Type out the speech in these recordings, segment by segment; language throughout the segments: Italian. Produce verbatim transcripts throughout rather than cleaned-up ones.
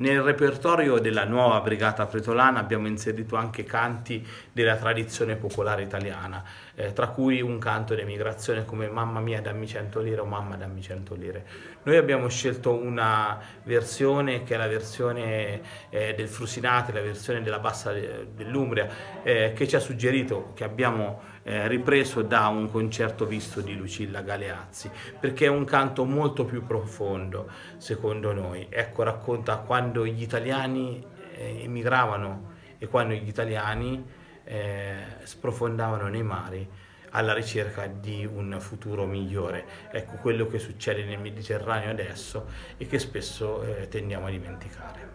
Nel repertorio della nuova brigata fretolana abbiamo inserito anche canti della tradizione popolare italiana, eh, tra cui un canto di emigrazione come Mamma mia dammi cento lire o Mamma dammi cento lire. Noi abbiamo scelto una versione che è la versione eh, del Frusinate, la versione della bassa dell'Umbria, eh, che ci ha suggerito, che abbiamo eh, ripreso da un concerto visto di Lucilla Galeazzi, perché è un canto molto più profondo secondo noi. Ecco, racconta quando quando gli italiani eh, emigravano e quando gli italiani eh, sprofondavano nei mari alla ricerca di un futuro migliore. Ecco quello che succede nel Mediterraneo adesso e che spesso eh, tendiamo a dimenticare.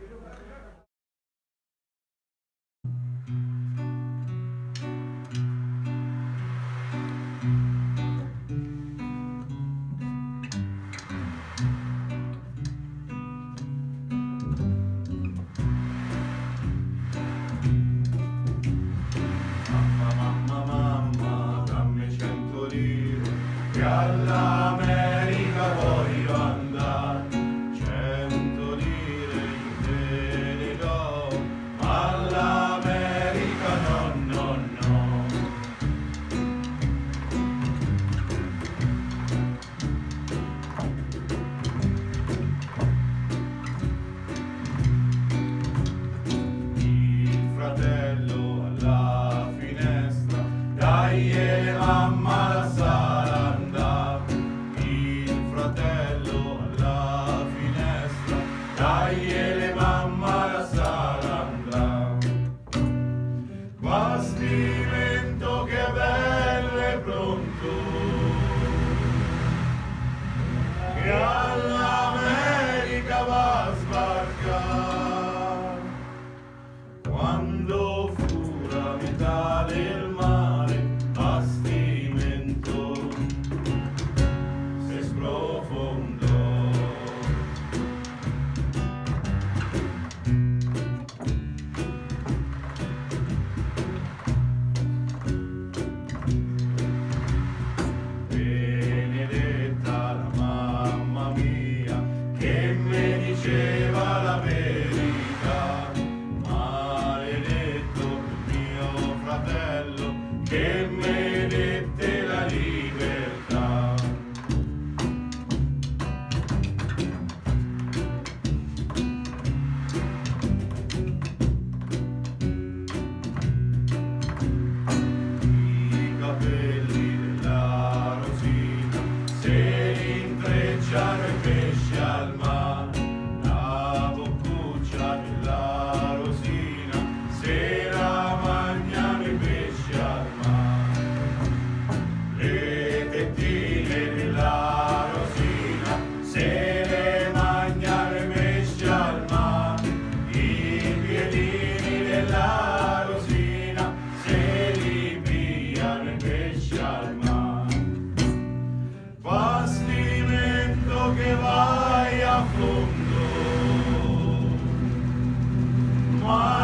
All'America voglio andare, cento lire io te ne do, all'America no, no, no. Il fratello alla finestra, dai e mamma la sa. Quando fu la metà del mare bastimento si sprofondò. Benedetta la mamma mia che mi diceva la verità, che mi dette la libertà. I capelli della Rosina se li intrecciano i pesci al mare, la boccuccia della Rosina se la mangiano i pesci al mare. Why?